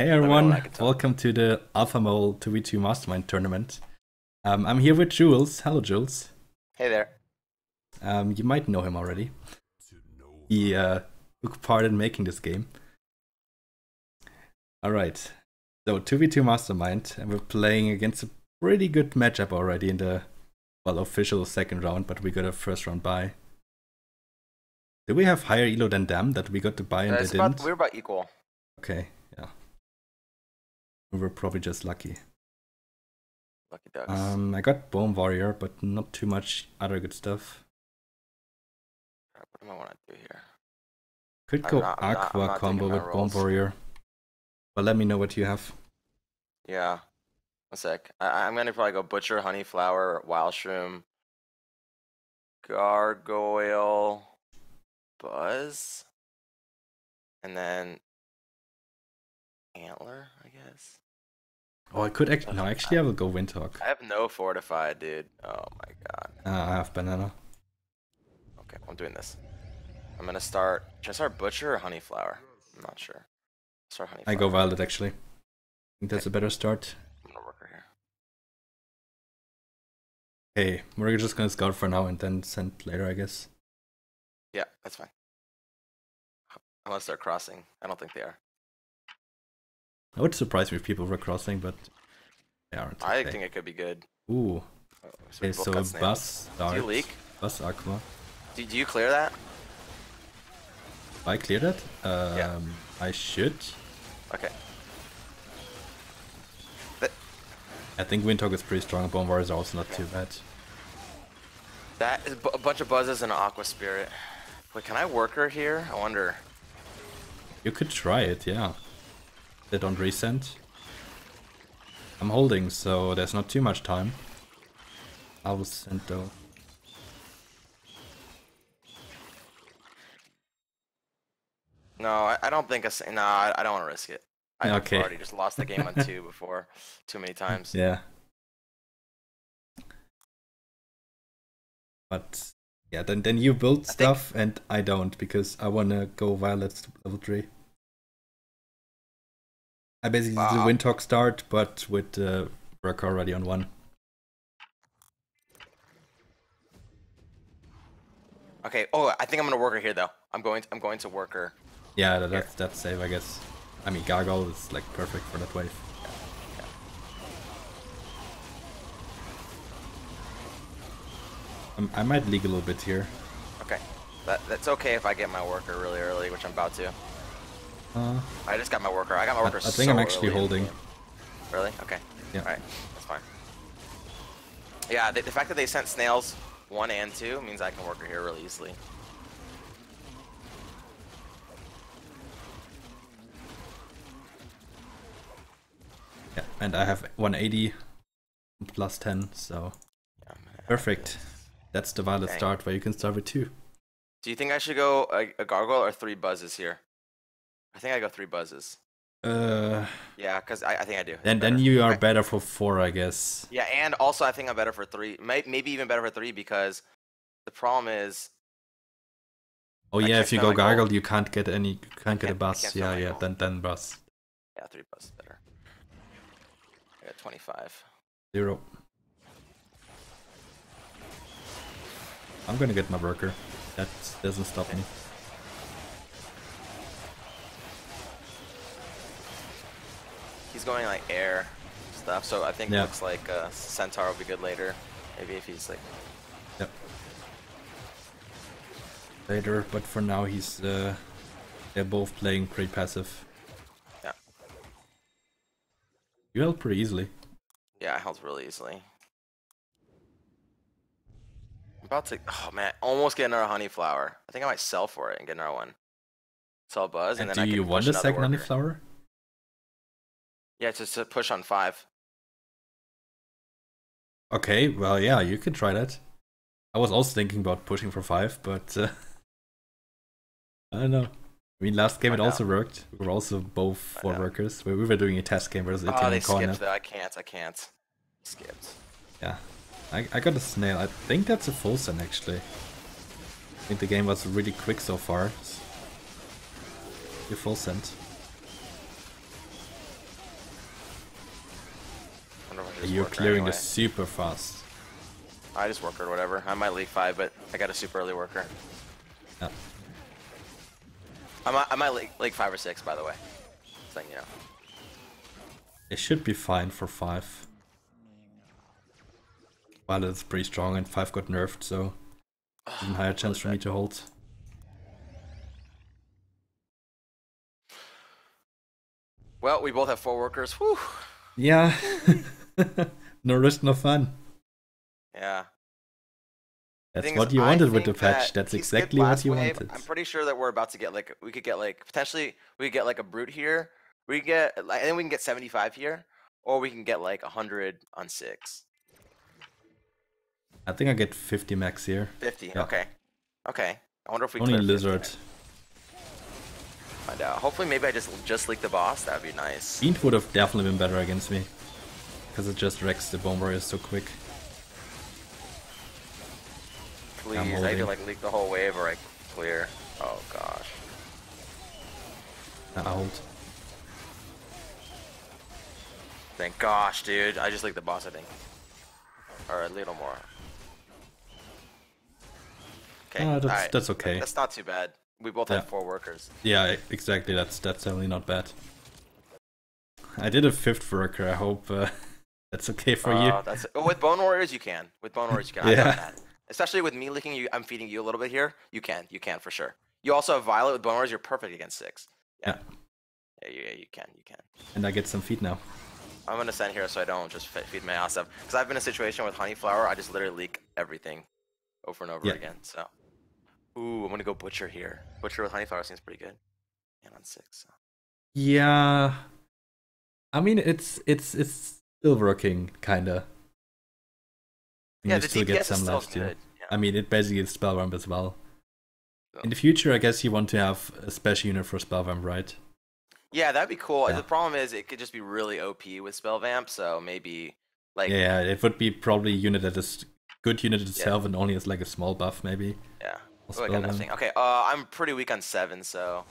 Hey everyone, welcome to the Alpha Mole 2v2 Mastermind Tournament. I'm here with Jules. Hello Jules. Hey there. You might know him already. He took part in making this game. Alright, so 2v2 Mastermind, and we're playing against a pretty good matchup already in the, well, official second round, but we got a first round bye. Did we have higher elo than them that we got to buy and they didn't? We're about equal. Okay. We were probably just lucky. Lucky ducks. I got Bone Warrior, but not too much other good stuff. What do I want to do here? Could go Aqua combo with Bone Warrior. But let me know what you have. Yeah. One sec. I'm going to probably go Butcher, Honey Flower, Wild Shroom, Gargoyle, Buzz, and then Antler, I guess. Oh, I could actually. No, actually, I will go Windhoek. I have no fortified, dude. Oh my god. I have banana. Okay, I'm doing this. I'm gonna start. Should I start Butcher or Honeyflower? I'm not sure. Start Honeyflower. I go Violet actually. I think that's a better start. I'm gonna work her here. Hey, we're just gonna scout for now and then send later, I guess. Yeah, that's fine. Unless they're crossing. I don't think they are. I would surprise me if people were crossing, but they aren't. I think it could be good. Ooh. Okay, so Buzz Dark. Do you leak? Buzz Aqua. Do you clear that? If I clear that? Yeah. I should. Okay. I think Windhoek is pretty strong. Bone Warrior is also not too bad. That is a bunch of Buzzes and an Aqua Spirit. Wait, can I work her here? I wonder. You could try it, yeah. They don't resend. I'm holding, so there's not too much time. I will send though. No, I don't think no, I don't want to risk it. Okay. I've already just lost the game on 2 before, too many times. Yeah. But yeah, then you build stuff, and I don't, because I wanna go Violet level 3. I basically did the Windhoek start, but with Rekka already on 1. Okay. Oh, I think I'm gonna work her here though. I'm going to work her. Yeah, that's safe, I guess. I mean, Gargoyle is like perfect for that wave. Yeah. Yeah. I might leak a little bit here. Okay, that's okay if I get my worker really early, which I'm about to. I just got my worker. I got my worker. I think so I'm actually holding. Really? Okay. Yeah. All right. That's fine. Yeah. The fact that they sent snails 1 and 2 means I can work her here really easily. Yeah, and I have 180 plus 10, so yeah, perfect. That's the Violet start where you can start with 2. Do you think I should go a Gargoyle or 3 Buzzes here? I think I go 3 Buzzes. Yeah, because I think I do. And then you are better for 4, I guess. Yeah, and also I think I'm better for 3. Maybe even better for 3 because the problem is. Oh yeah, if you go Gargoyle, you can't get any. You can't get a Buzz. Yeah, yeah. Then Buzz. Yeah, 3 Buzz is better. I got 25. 0. I'm gonna get my worker. That doesn't stop me. He's going like air stuff, so I think it looks like Centaur will be good later. Maybe if he's like. Yep. Later, but for now he's. They're both playing pretty passive. Yeah. You held pretty easily. Yeah, I held really easily. I'm about to. Oh man, almost get another Honeyflower. I think I might sell for it and get another one. Sell Buzz and then I can. Do you want a second Honeyflower? Yeah, just to push on 5. Okay, well, yeah, you can try that. I was also thinking about pushing for 5, but I don't know. I mean, last game it also worked. We were also both 4 workers. We were doing a test game versus Italian corner. Skipped though. I can't. Skipped. Yeah, I got a snail. I think that's a full send actually. I think the game was really quick so far. Your full send. You're clearing the super fast. I just worker or whatever. I might league 5, but I got a super early worker. Yeah. I might league 5 or 6, by the way. Just letting you know. It should be fine for 5. But it's pretty strong and 5 got nerfed, so... Even higher chance for me to hold. Well, we both have 4 workers. Whew. Yeah. No risk, no fun. Yeah. That's what you wanted with the patch. That's exactly what you wanted. I'm pretty sure that we're about to get like we could get like a brute here. We could get like, I think we can get 75 here, or we can get like 100 on 6. I think I get 50 max here. 50. Yeah. Okay. Okay. I wonder if we only lizard. 50. Find out. Hopefully, maybe I just leak the boss. That'd be nice. Fiend would have definitely been better against me, because it just wrecks the Bone Warrior so quick. Please, I could like leak the whole wave or I clear. Oh gosh. Out. Thank gosh, dude. I just leaked the boss, I think. Or a little more. Okay. No, that's okay. That's not too bad. We both have 4 workers. Yeah, exactly. That's definitely not bad. I did a 5th worker. I hope that's okay for you. That's, with Bone Warriors, you can. With Bone Warriors, you can. Yeah. I've done that. Especially with me leaking you, I'm feeding you a little bit here. You can for sure. You also have Violet with Bone Warriors. You're perfect against 6. Yeah. Yeah, you can. And I get some feed now. I'm gonna send here so I don't just feed my ass up. Because I've been in a situation with Honeyflower. I just literally leak everything over and over again. So. Ooh, I'm gonna go Butcher here. Butcher with Honeyflower seems pretty good. And on 6. So. Yeah. I mean, it's still working, kinda. Yeah, you still get some life too. Yeah. I mean, it basically is Spellvamp as well. So. In the future, I guess you want to have a special unit for Spellvamp, right? Yeah, that'd be cool. Yeah. The problem is, it could just be really OP with Spellvamp, so maybe like yeah, it would be probably a unit that is good unit itself and only as like a small buff, maybe. Yeah. Oh, I got nothing. Okay, I'm pretty weak on 7, so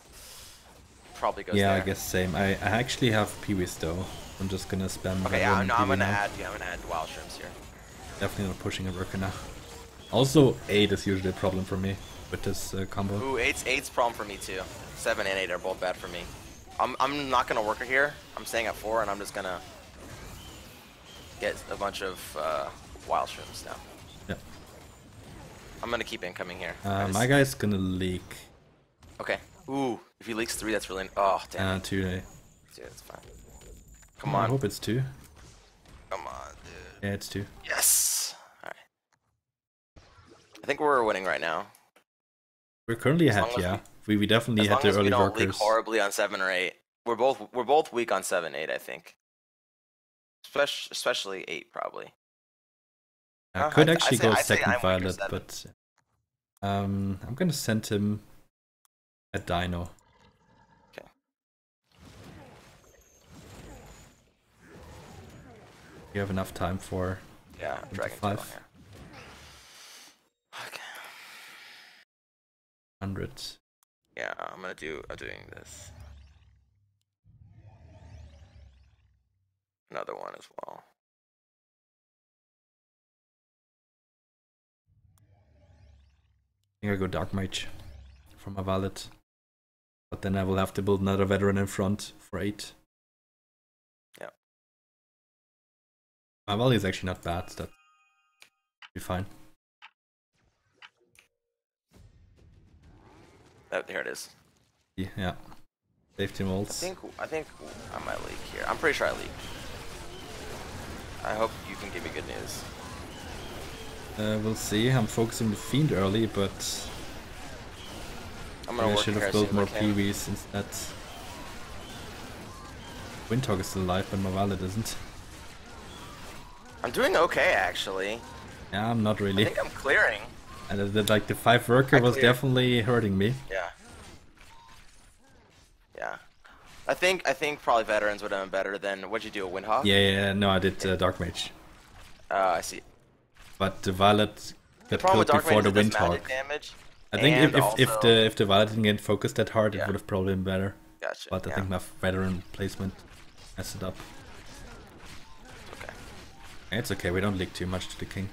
probably goes there. Yeah, I guess same. I actually have Pee-wees though. I'm just gonna spam. Okay, yeah, no, I'm gonna add Wild Shrimps here. Definitely not pushing a worker now. Also, 8 is usually a problem for me with this combo. Ooh, 8's a problem for me too. 7 and 8 are both bad for me. I'm not gonna worker here. I'm staying at 4 and I'm just gonna get a bunch of Wild Shrimps now. Yeah. I'm gonna keep incoming here. My guy's gonna leak. Okay. Ooh, if he leaks 3, that's really... Oh, damn. 2, eh? Dude, it's fine. Come on. I hope it's 2. Come on, dude. Yeah, it's 2. Yes! I think we're winning right now. We're currently ahead, yeah. We definitely had the early workers. As long as we don't leak horribly on 7 or 8. We're both weak on 7, 8, I think. Especially 8, probably. I could actually go second Violet, but... I'm gonna send him a Dino. Okay. You have enough time for... Yeah, Dragon 5. 100. Yeah, I'm doing this. Another one as well. I think I go Dark Mage for my Valet. But then I will have to build another veteran in front for 8. Yeah. My Valet is actually not bad, that'll be fine. Oh, there it is. Yeah. Safety molds. I think I might leak here. I'm pretty sure I leaked. I hope you can give me good news. We'll see. I'm focusing the Fiend early, but... I should have built more Pee-wees instead. Windhog is still alive, but my Violet isn't. I'm doing okay, actually. Yeah, I'm not really. I think I'm clearing. And like the 5 worker was definitely hurting me. Yeah. Yeah. I think probably veterans would have been better than what'd you do, a Windhawk? Yeah. No, I did Dark Mage. I see. But the Violet got killed before the Windhawk. I think if the Violet didn't get focused that hard, it would have probably been better. Gotcha. But I think my veteran placement messed it up. Okay. It's okay, we don't leak too much to the king.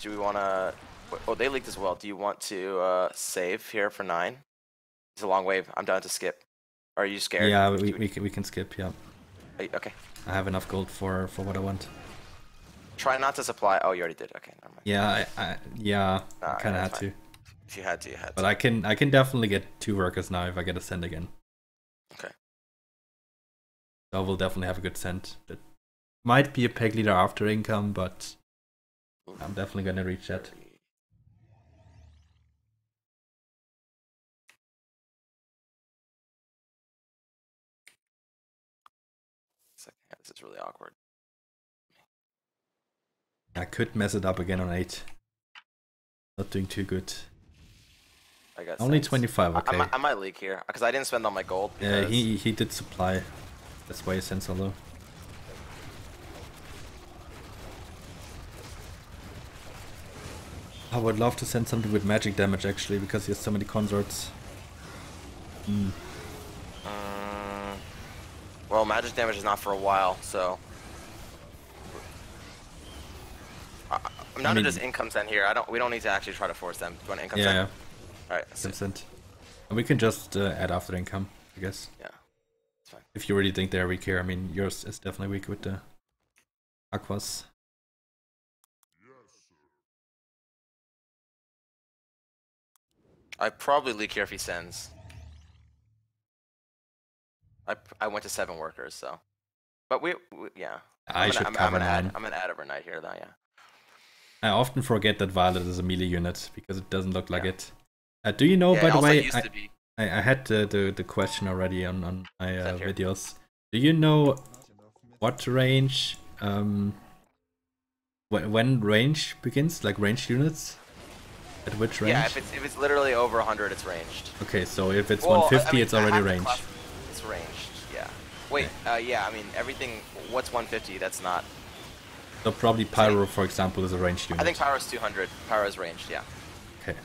Do we want to... Oh, they leaked as well. Do you want to save here for 9? It's a long wave. I'm down to skip. Are you scared? Yeah, we can skip, yeah. Okay. I have enough gold for what I want. Try not to supply... Oh, you already did. Okay, never mind. Yeah, I kind of had to. If you had to, you had to. But I can definitely get 2 workers now if I get a send again. Okay. So I will definitely have a good send. That might be a peg leader after income, but... I'm definitely gonna reach that. This is really awkward. I could mess it up again on 8. Not doing too good. I got only 25. Okay. I might leak here because I didn't spend all my gold. Because... Yeah, he did supply. That's why he sent so low. I would love to send something with magic damage actually, because he has so many consorts. Well, magic damage is not for a while, so... I'm not just income send here. We don't need to actually try to force them. Do you want to income send? Yeah. Alright, income send. And we can just add after income, I guess. Yeah, it's fine. If you really think they're weak here, I mean, yours is definitely weak with the Aquas. I probably leak here if he sends. I went to 7 workers, so. But we yeah. I'm gonna add overnight here though, yeah. I often forget that Violet is a melee unit because it doesn't look like it. Do you know, by the way, I had the question already on my videos. Do you know what range when range begins, like ranged units? At which range? Yeah, if it's literally over 100, it's ranged. Okay, so if it's 150, I mean, it's already ranged. It's ranged, yeah. Wait, okay. Yeah, I mean, everything... What's 150? That's not... So probably Pyro, for example, is a ranged unit. I think Pyro's 200. Pyro's ranged, yeah. Okay.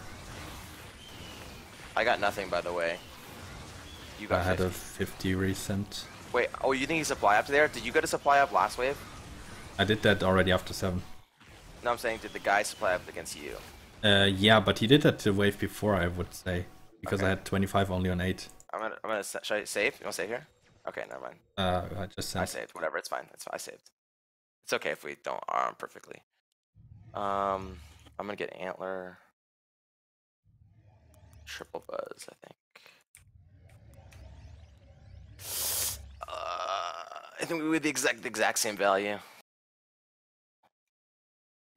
I got nothing, by the way. You got 50. I had a 50 recent. Wait, oh, you think you supply up there? Did you get a supply up last wave? I did that already after 7. No, I'm saying, did the guy supply up against you? Yeah, but he did that the wave before, I would say, because I had 25 only on 8. I'm gonna. Should I save? You wanna save here? Okay, never mind. I saved. Whatever, it's fine. It's fine. I saved. It's okay if we don't arm perfectly. I'm gonna get antler. Triple buzz, I think. I think we were the exact same value.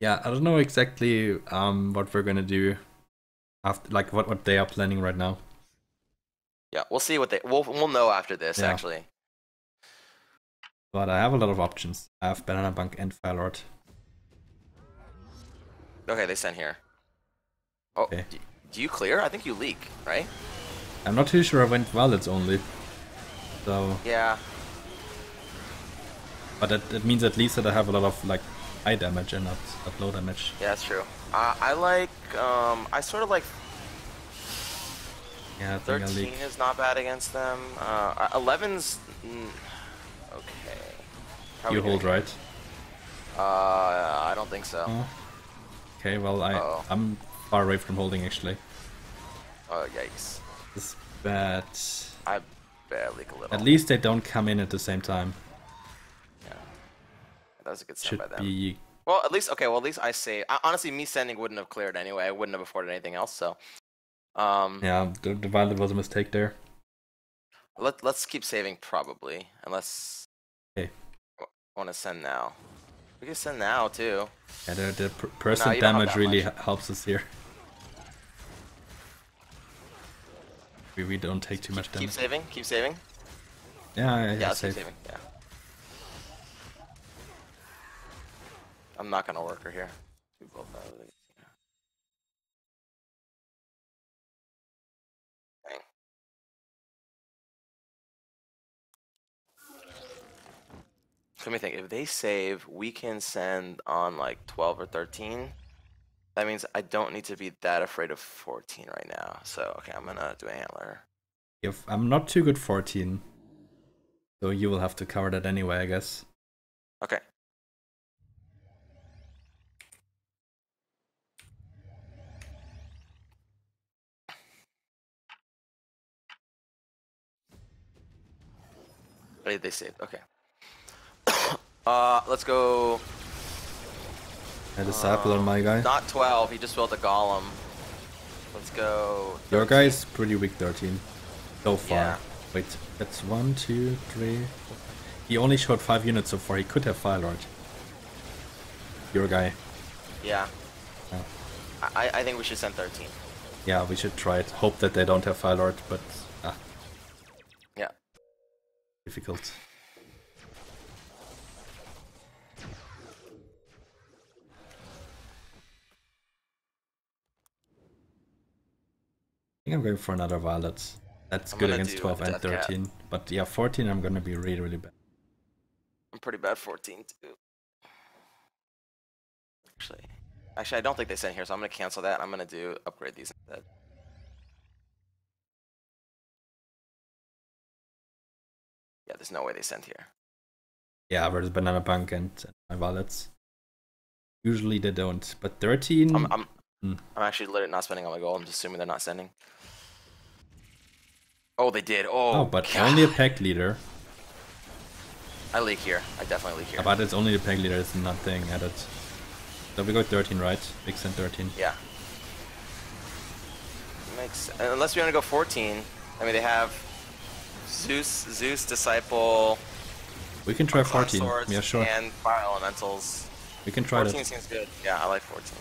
Yeah, I don't know exactly what we're gonna do after, like what they are planning right now. Yeah, we'll see what we'll know after this actually. But I have a lot of options. I have Banana Bank and Firelord. Okay, they sent here. Oh, okay. Do you clear? I think you leak, right? I'm not too sure. I went Violets only, so yeah. But that means at least that I have a lot of like high damage and not low damage. Yeah, that's true. I like, I sort of like... Yeah, I think 13 is not bad against them. 11's... Okay. How you hold, right? I don't think so. Oh. Okay, well, I'm far away from holding, actually. Oh, yikes. This is bad. I barely a little. At least they don't come in at the same time. That was a good send by them. Well, at least I say honestly, me sending wouldn't have cleared anyway. I wouldn't have afforded anything else. So, yeah, the Violet was a mistake there. Let's keep saving probably, unless want to send now. We can send now too. Yeah, the percent damage really helps us here. We don't take too much damage. Keep saving. Keep saving. Yeah, let's keep saving. Yeah. I'm not gonna work her here. Dang. Let me think. If they save, we can send on like 12 or 13. That means I don't need to be that afraid of 14 right now. So okay, I'm gonna do a handler. If I'm not too good 14. So you will have to cover that anyway, I guess. Okay. They saved. Okay. Let's go. I had a sapler on my guy. Not 12. He just built a golem. Let's go. 13. Your guy is pretty weak, 13. So far. Yeah. Wait, that's 1, 2, 3, 4. He only showed 5 units so far. He could have Fire Lord. Your guy. Yeah. Yeah. I think we should send 13. Yeah, we should try it. Hope that they don't have Fire Lord, but. Difficult. I think I'm going for another Violet. That's good against 12 and 13. Cat. But yeah, 14 I'm gonna be really, really bad. I'm pretty bad 14 too. Actually, I don't think they sent here, so I'm gonna cancel that. I'm gonna do upgrade these instead. Yeah, there's no way they sent here. Yeah, versus Banana Punk and my wallets. Usually they don't, but 13. I'm actually literally not spending all my gold. I'm just assuming they're not sending. Oh, they did. Oh, but God. Only a pack leader. I leak here. I definitely leak here. But it's only the pack leader. It's nothing added. So we go 13, right? Big send 13. Yeah. Makes sense. Unless we want to go 14. I mean, they have. Zeus, Disciple. We can try 14. Swords, yeah, sure. And Fire Elementals. We can try 14 seems good. Yeah, I like 14.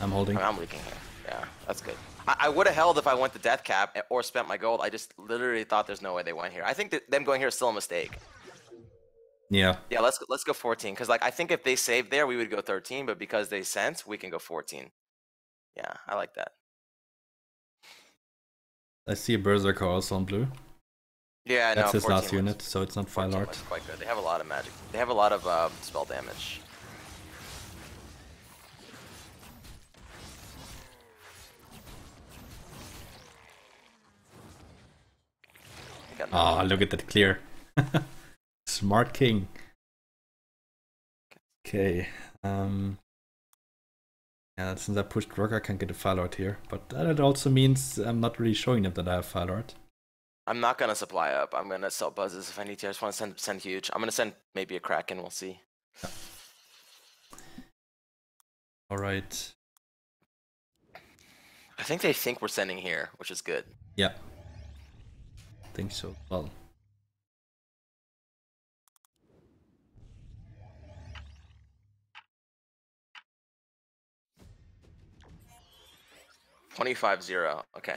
I'm holding. I mean, I'm leaking here. Yeah, that's good. I would have held if I went to Death Cap or spent my gold. I just literally thought there's no way they went here. I think that them going here is still a mistake. Yeah. Yeah, let's go 14 because like I think if they saved there we would go 13, but because they sent we can go 14. Yeah, I like that. I see a Berserker also on blue. Yeah, that's his last unit, so it's not Fire Lord. Quite good. They have a lot of magic. They have a lot of spell damage. Ah, look at that clear. Smart king. Okay. Yeah, since I pushed Rook, I can't get a Fire Lord here, but that also means I'm not really showing them that I have Fire Lord. I'm not gonna supply up. I'm gonna sell buzzes if I need to. I just want to send huge. I'm gonna send maybe a Kraken. We'll see. Yeah. All right. I think they think we're sending here, which is good. Yeah. I think so. Well. $25-0. Okay.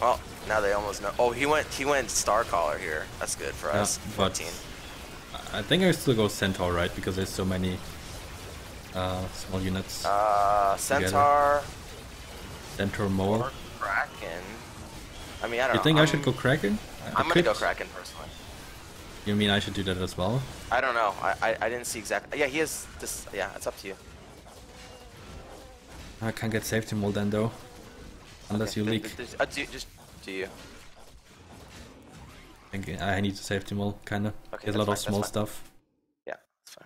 Well, now they almost know. Oh, he went Starcaller here. That's good for us. Yeah, 14. I think I still go Centaur, right? Because there's so many small units. Centaur. Centaur Mole. Kraken. I mean, I don't know. You think I should go Kraken? I'm gonna go Kraken personally. You mean I should do that as well? I don't know. I didn't see exactly. Yeah, he is. This. Yeah, it's up to you. I can't get saved to Mole then though, unless you leak. Just do you. I need to save to Mole, kinda. Okay, there's a lot of small stuff. Yeah, that's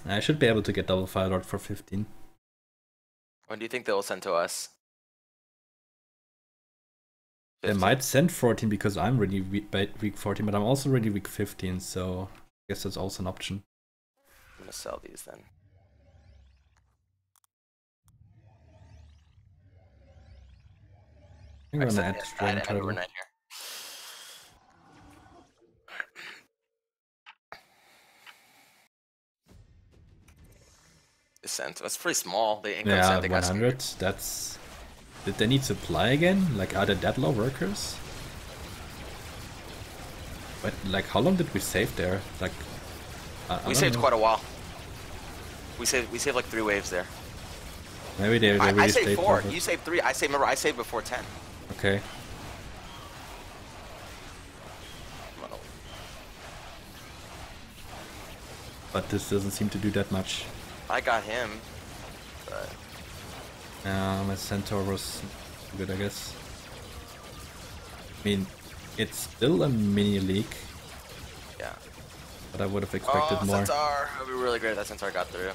fine. I should be able to get double Fire Lord for 15. When do you think they will send to us? 15. They might send 14 because I'm really weak 14, but I'm also really weak 15, so I guess that's also an option. I'm gonna sell these then. I think we're gonna add Dragon Turtle. Here. Descent. That's pretty small. They ain't gonna send the 100. That's. Did they need supply again? Like, are they that low workers? But like, how long did we save there? Like. We saved quite a while. We saved like 3 waves there. Maybe they really I saved 4. Perfect. You saved 3. Remember I saved before 10. Okay. But this doesn't seem to do that much. I got him. But A centaur was good, I guess. I mean, it's still a mini leak. Yeah. But I would have expected more. Centaur! It would be really great if that Centaur got through.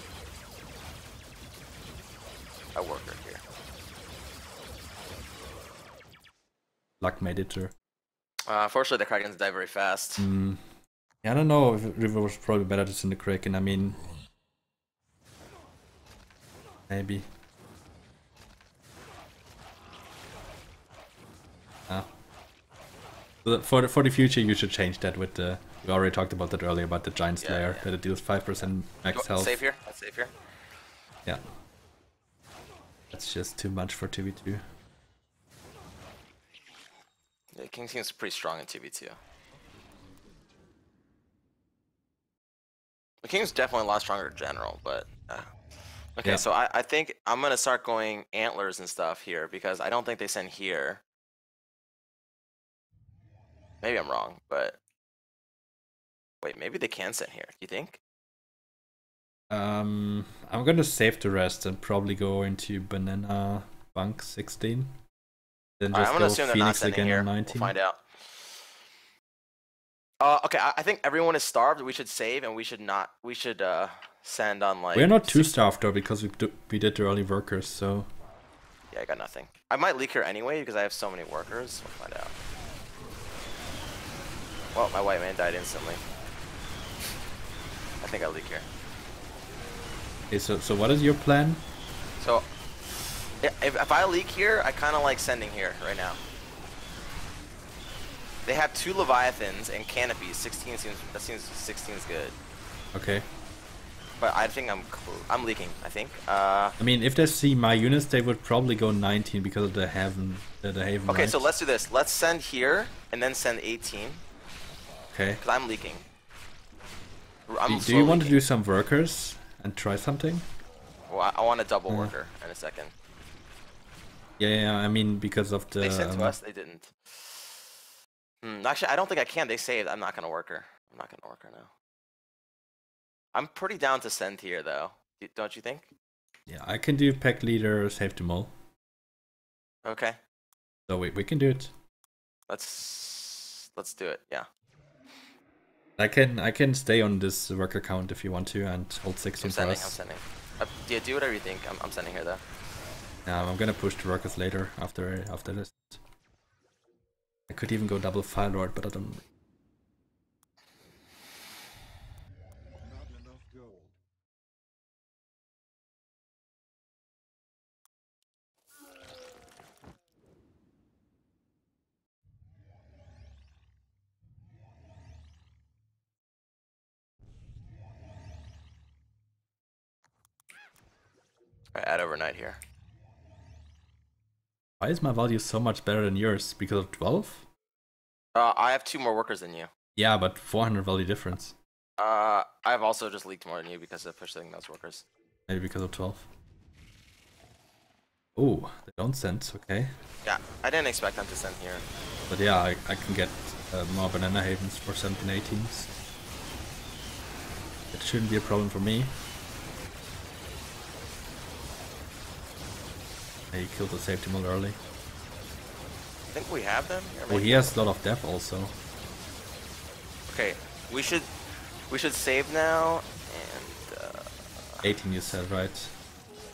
A worker here. Luck made it through. Unfortunately, the Krakens die very fast. Mm. Yeah, I don't know if River was probably better to send the Kraken. I mean, maybe. For the future, you should change that with the. We already talked about that earlier about the Giant Slayer, that it deals 5% max health. Save here. Let's save here. Yeah. That's just too much for 2v2. Yeah, King seems pretty strong in 2v2. The King's definitely a lot stronger in general, but. Okay, so I think I'm going to start going Antlers and stuff here because I don't think they send here. Maybe I'm wrong, but wait, maybe they can send here. Do you think? I'm gonna save the rest and probably go into Banana Bunk 16. Then just go assume Phoenix they're not sending again here. 19. We'll find out. Okay. I think everyone is starved. We should save and we should not. We should send on like. We're not too starved though because we did the early workers. So yeah, I got nothing. I might leak here anyway because I have so many workers. We'll find out. Well, my white man died instantly. I think I leak here. Okay, so what is your plan? So, if I leak here, I kind of like sending here right now. They have 2 Leviathans and canopies. 16 seems 16's good. Okay. But I think I'm leaking. I think. I mean, if they see my units, they would probably go 19 because of the haven. Okay, right? So let's do this. Let's send here and then send 18. Okay. Because I'm leaking. Do you want to do some workers and try something? Well, I want a double worker in a second. Yeah, I mean, because of the... They sent to us, they didn't. Actually, I don't think I can. They saved. I'm not going to worker. I'm not going to worker now. I'm pretty down to send here, though. Don't you think? Yeah, I can do pack leader, save the mole. Okay. So we can do it. Let's do it, yeah. I can stay on this worker count if you want to and hold 16 I'm sending, for us. Yeah, do whatever you think. I'm sending here though. Yeah, I'm gonna push the workers later after this. I could even go double Fire Lord, but I don't. Alright, add overnight here. Why is my value so much better than yours? Because of 12? I have 2 more workers than you. Yeah, but 400 value difference. I've also just leaked more than you because of pushing those workers. Maybe because of 12. Ooh, they don't send, okay. Yeah, I didn't expect them to send here. But yeah, I can get more banana havens for 17-18s. It shouldn't be a problem for me. He killed the safety mole early. I think we have them. Well, he has a lot of depth also. Okay, we should save now and. 18, you said, right?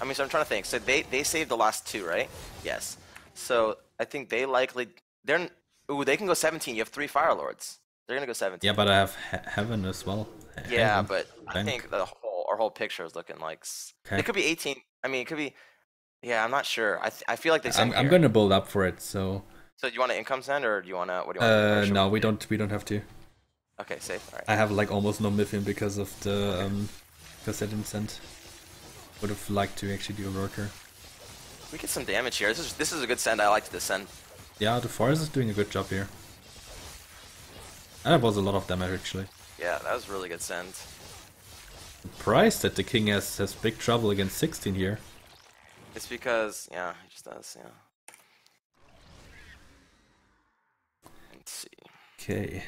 I mean, so I'm trying to think. So they saved the last 2, right? Yes. So I think they likely they're. Ooh, they can go 17. You have 3 Fire Lords. They're gonna go 17. Yeah, but I have Heaven as well. Yeah, Heaven, but I think the our whole picture is looking like. Okay. It could be 18. I mean, it could be. Yeah, I'm not sure. I feel like they send I'm going to build up for it, so... So do you want to income send, or do you want to... What do you want to do? No, we don't have to. Okay, safe. All right. I have, like, almost no Mythium because of the... Okay. Because they didn't send. Would have liked to actually do a worker. We get some damage here. This is a good send. I like this send. Yeah, the forest is doing a good job here. And it was a lot of damage, actually. Yeah, that was a really good send. Surprised that the king has big trouble against 16 here. It's because, yeah, he just does, yeah. Let's see. Okay.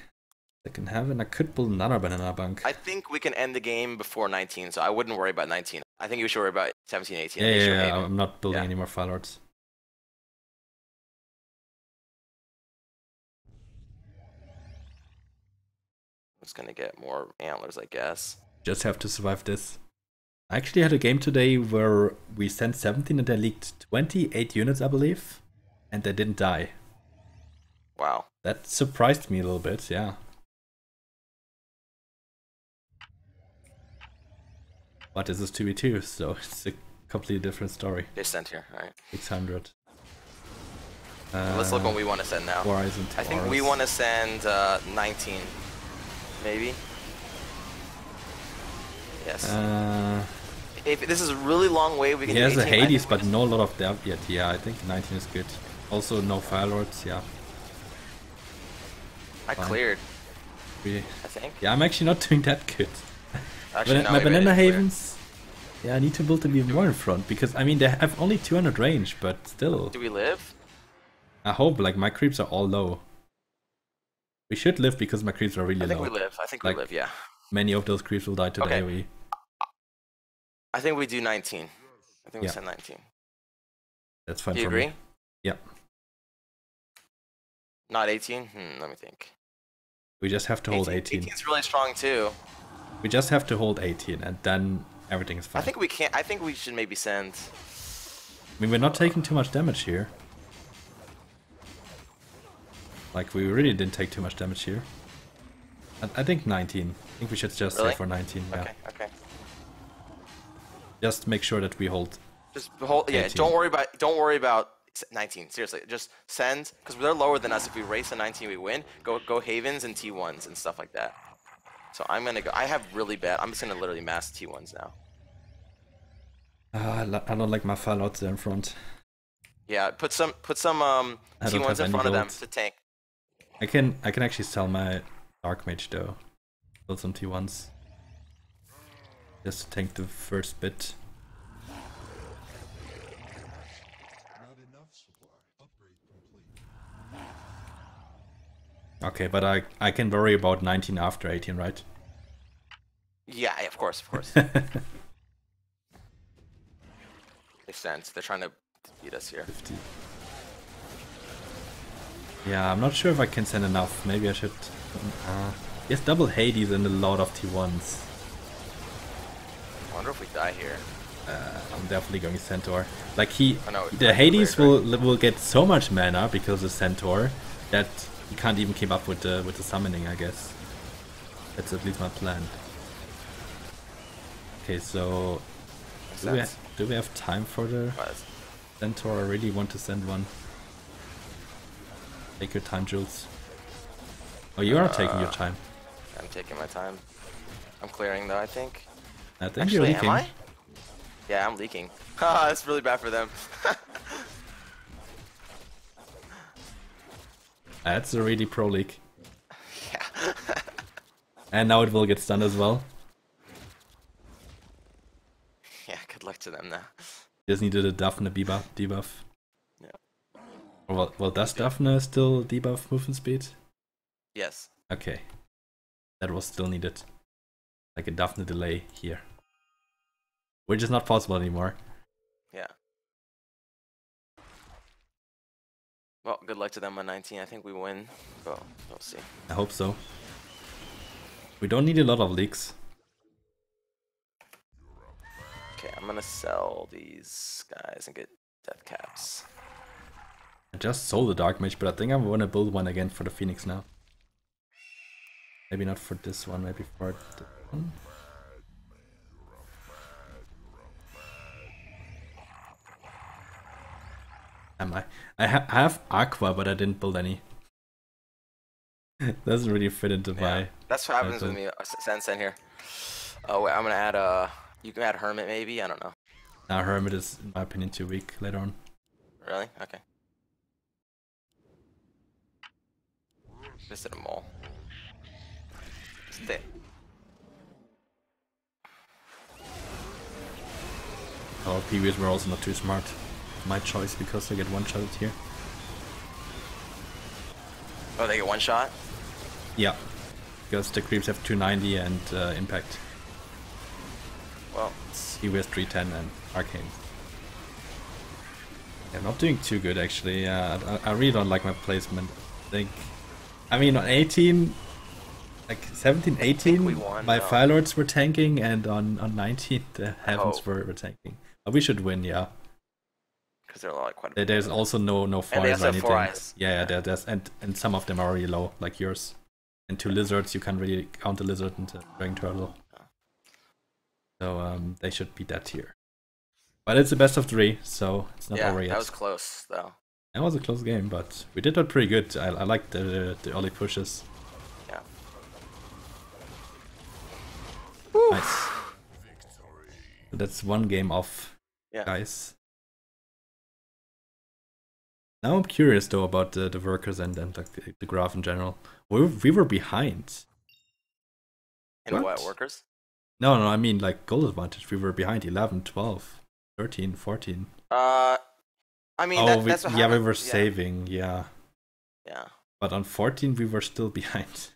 I can have, and I could build another banana bank. I think we can end the game before 19, so I wouldn't worry about 19. I think you were sure about 17, 18. Yeah, I'm not building any more file arts. I'm just gonna get more antlers, I guess. Just have to survive this. I actually had a game today where we sent 17 and I leaked 28 units, I believe, and they didn't die. Wow. That surprised me a little bit, yeah. But this is 2v2, so it's a completely different story. They sent here, alright. 600. Let's look what we want to send now. Horizon, I think we want to send 19, maybe. Yes. If this is a really long way, we can do 18. He has a Hades, but no lot of depth yet. Yeah, I think 19 is good. Also, no Fire Lords, yeah. I cleared. I think. Yeah, I'm actually not doing that good. Actually, no, my banana havens. Clear. Yeah, I need to build them even more in front because I mean they have only 200 range, but still. Do we live? I hope. Like my creeps are all low. We should live because my creeps are really low. I think we live. I think we live. Yeah. Many of those creeps will die today. Okay. I think we do 19. I think we send 19. That's fine. Do you agree? Me. Yeah. Not 18? Let me think. We just have to hold 18. 18 is really strong too. We just have to hold 18 and then everything is fine. I think we can't. I think we should maybe send. I mean, we're not taking too much damage here. Like, we really didn't take too much damage here. I think 19. I think we should just say for 19. Yeah. Okay, okay. Just make sure that we hold. Just hold. Yeah, 18. Don't worry about 19, seriously, just send, because they're lower than us. If we race a 19, we win. Go Havens and T1s and stuff like that. So I'm gonna go. I have really bad. I'm just gonna literally mass T1s now. I don't like my file out there in front. Yeah, put some T1s in front of them to tank. I can actually sell my Dark Mage though. Build some T1s. Just to tank the first bit. Okay, but I can worry about 19 after 18, right? Yeah, of course, of course. Makes sense. They're trying to beat us here. 50. Yeah, I'm not sure if I can send enough. Maybe I should... yes, double Hades and a lot of T1s. I wonder if we die here. I'm definitely going Centaur. Like, the Hades will get so much mana because of Centaur that... You can't even keep up with the summoning, I guess. That's at least my plan. Okay, so... Do we have time for the Centaur? I really want to send one. Take your time, Jules. Oh, you are taking your time. I'm taking my time. I'm clearing though, I think. Actually, you're leaking. Am I? Yeah, I'm leaking. Haha, that's really bad for them. That's a really pro league. Yeah. And now it will get stunned as well. Yeah, good luck to them now. Just needed a Daphne debuff. Yeah. Well, does Daphne still debuff movement speed? Yes. Okay. That was still needed. Like a Daphne delay here. Which is not possible anymore. Yeah. Well, good luck to them on 19. I think we win, but we'll see. I hope so. We don't need a lot of leaks. Okay, I'm gonna sell these guys and get death caps. I just sold the Dark Mage, but I think I want to build one again for the Phoenix now. Maybe not for this one, maybe for the one. I have Aqua, but I didn't build any. Doesn't really fit into my... That's what happens with me. Send here. Oh wait, I'm gonna add you can add Hermit maybe, I don't know. Nah, Hermit is, in my opinion, too weak later on. Really? Okay. Just did a mole. Stay. Our PBs were also not too smart. My choice because I get one shot here. Oh, they get one shot? Yeah, because the creeps have 290 and impact. Well, he wears 310 and Arcane. Yeah, not doing too good actually. I really don't like my placement. I think, I mean, on 18, like 17, 18, we won, my Fire Lords were tanking, and on 19, the Heavens were tanking. But we should win, yeah. Because they're like quite. There's also no fires or anything. Yeah, yeah, there's and some of them are already low, like yours. And 2 lizards, you can't really count the lizard into Dragon Turtle. So they should beat that tier. But it's the best of 3, so it's not over yet. That was close though. That was a close game, but we did that pretty good. I liked the early pushes. Yeah. Woo. Nice. Victory. That's one game off, guys. Now I'm curious though about the workers and the graph in general. We were behind. In what, workers? No, I mean like goal advantage. We were behind 11, 12, 13, 14. I mean, that's what happened. We were saving, yeah. But on 14 we were still behind.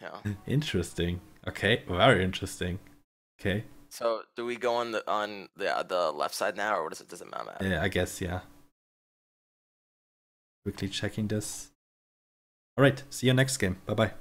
Yeah. Interesting. Okay, very interesting. Okay. So do we go on the left side now, or does it matter? Yeah, I guess Quickly checking this. All right, see you next game. Bye bye.